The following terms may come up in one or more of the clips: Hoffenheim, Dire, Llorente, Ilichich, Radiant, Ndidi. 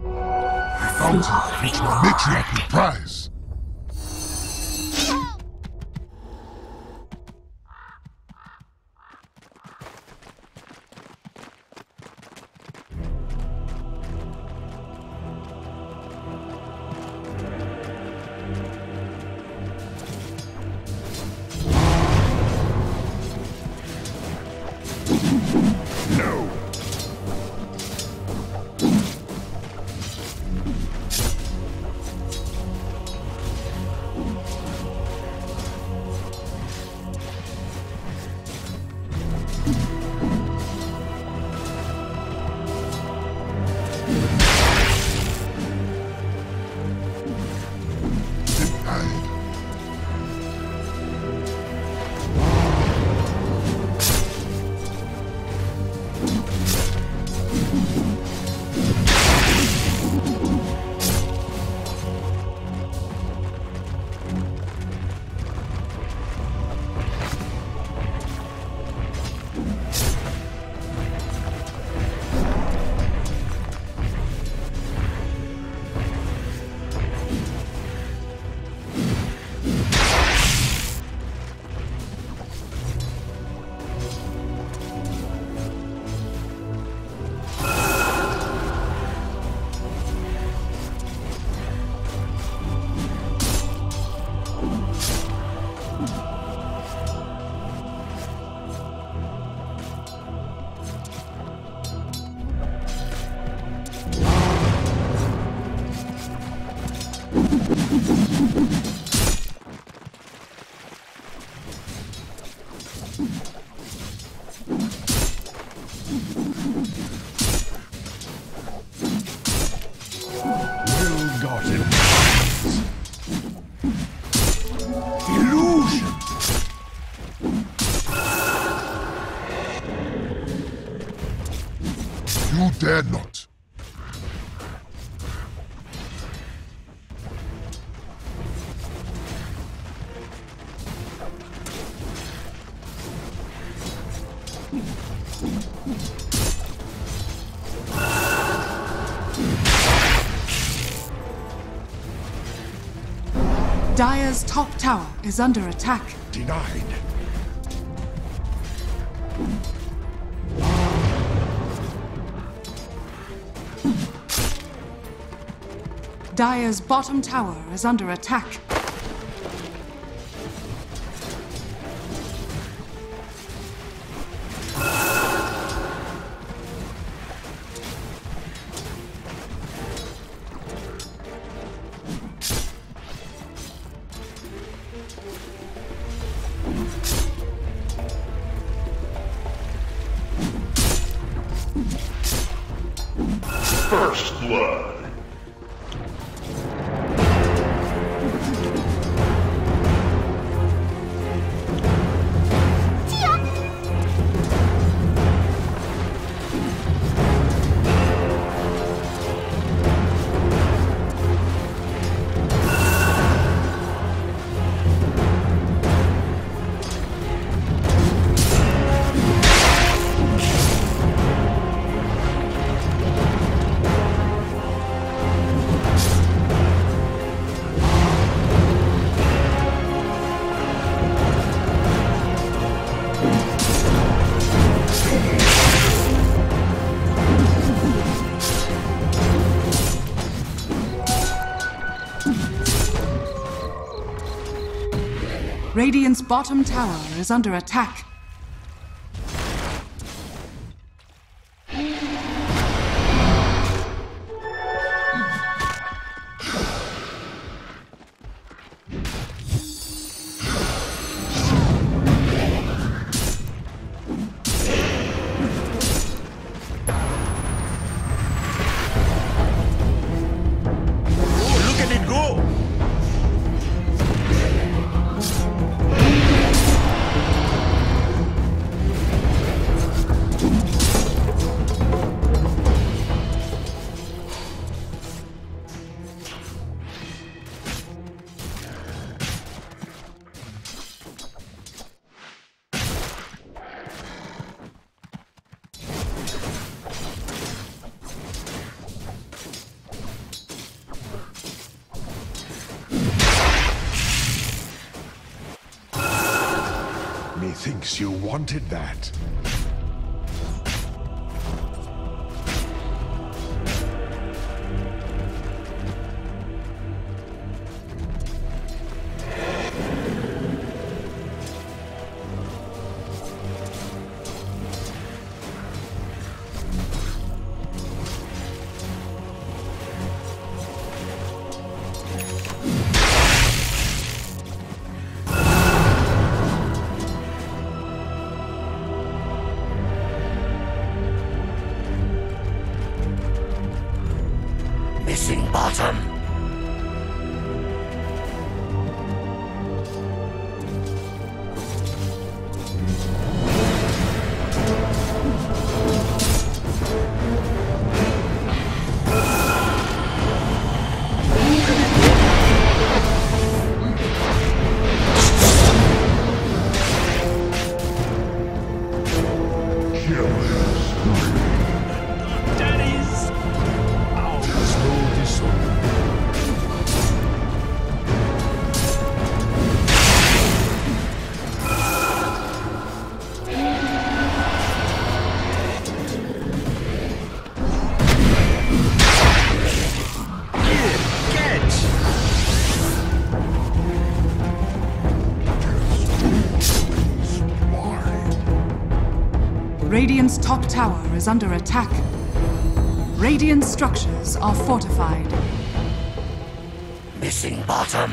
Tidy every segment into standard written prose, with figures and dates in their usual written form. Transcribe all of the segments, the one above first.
I found her. It's my matriarchal prize. Dare not. Dire's top tower is under attack. Denied. Dire's bottom tower is under attack. First blood. Radiant's bottom tower is under attack. thinks you wanted that. Radiant's top tower is under attack. Radiant structures are fortified. Missing bottom.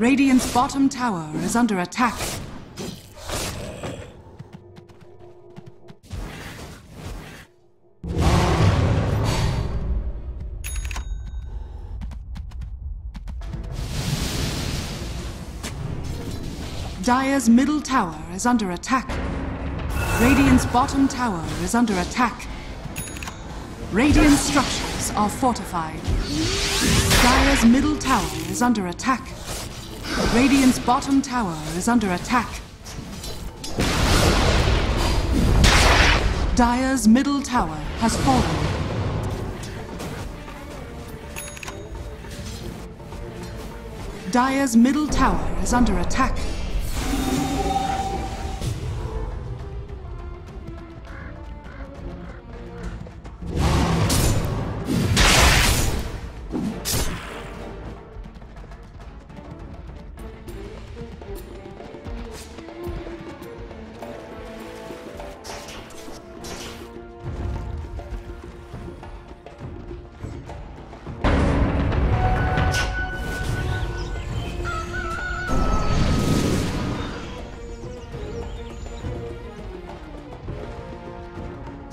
Radiant's bottom tower is under attack. Dire's middle tower is under attack. Radiant's bottom tower is under attack. Radiant structures are fortified. Dire's middle tower is under attack. Radiant's bottom tower is under attack. Dire's middle tower has fallen. Dire's middle tower is under attack.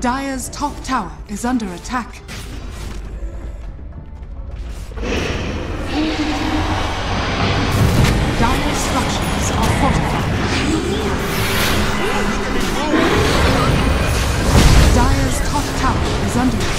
Dire's top tower is under attack. Dire's structures are fortified. Dire's top tower is under attack.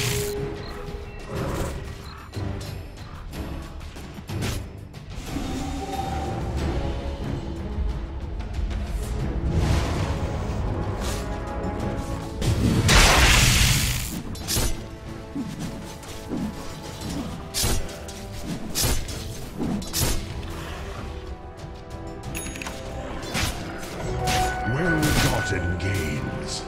No charge will stop me. Dire's top tower is under attack. Well gotten gains.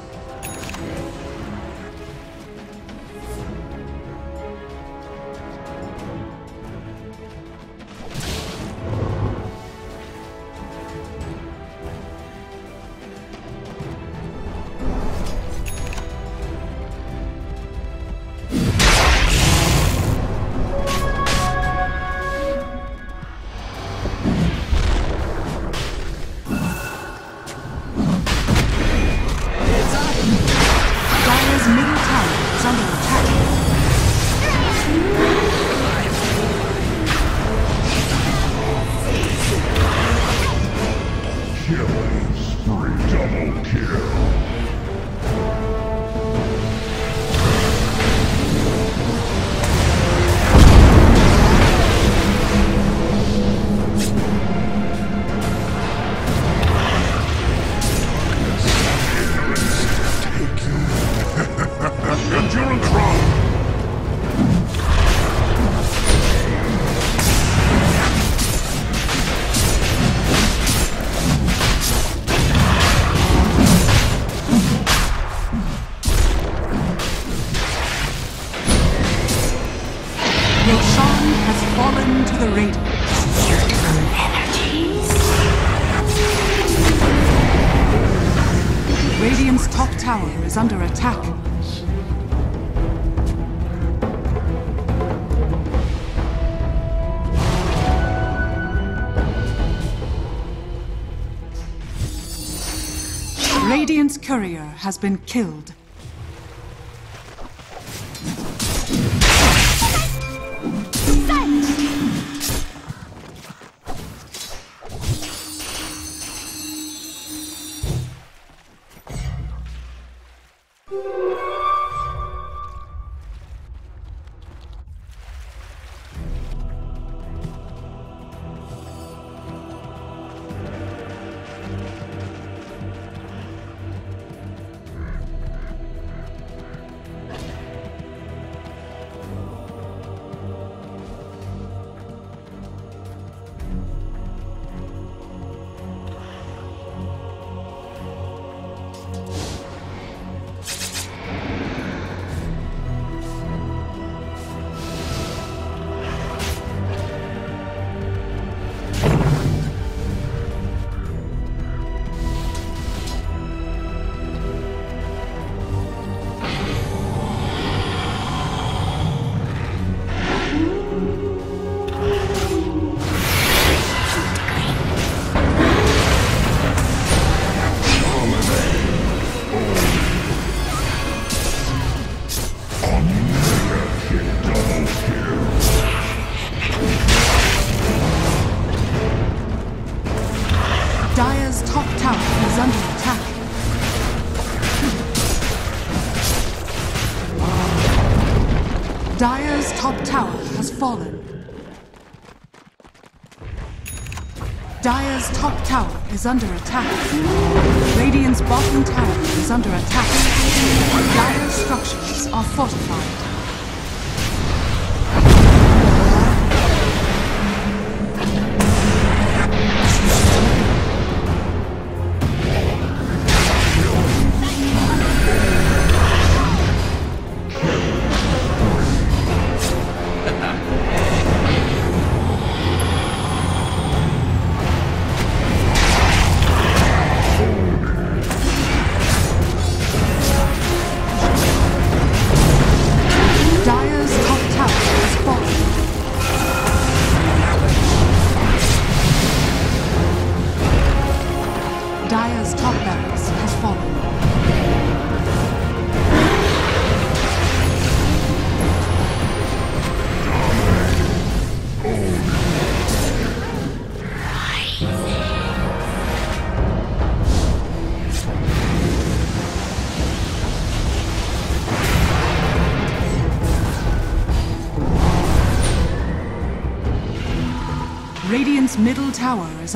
Radiant's top tower is under attack. Radiant's courier has been killed. top tower has fallen. Dire's top tower is under attack. Radiant's bottom tower is under attack. Dire structures are fortified. Dire's top barracks has fallen. Radiant's middle tower is under attack. Radiant's middle tower is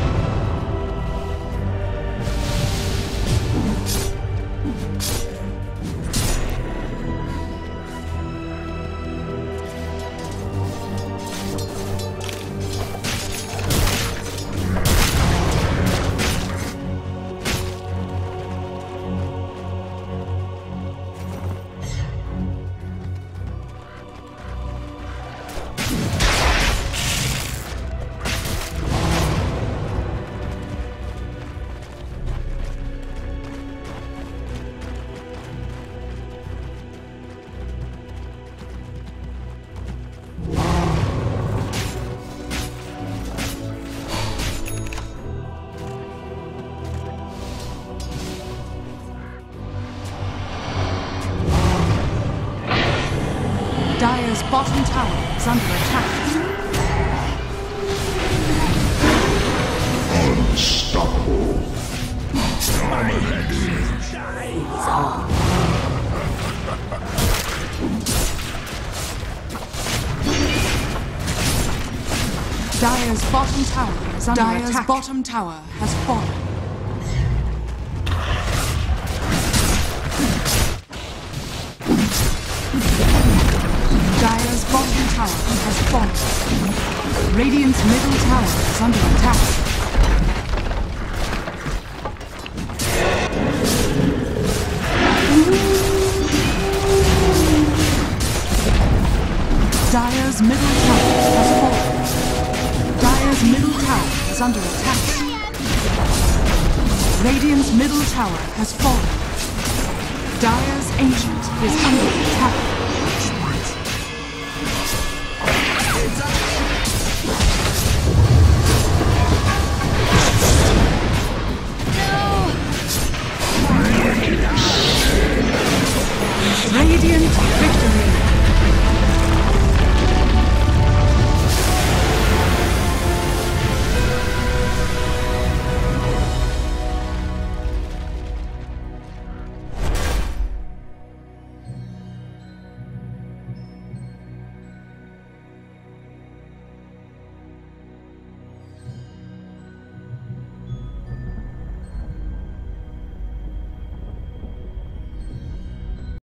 Dire's bottom tower is under attack. Unstoppable. My head. Dire's bottom tower is under attack. Dire's bottom tower has fallen. Dire's bottom tower has fallen. Radiant's middle tower is under attack. Dire's middle tower has fallen. Dire's middle tower is under attack. Radiant's middle tower has fallen. Dire's ancient is under attack.